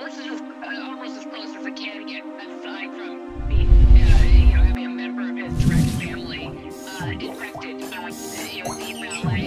Norse is almost as close as it can get, aside from being, having a member of his direct family infected with ballet.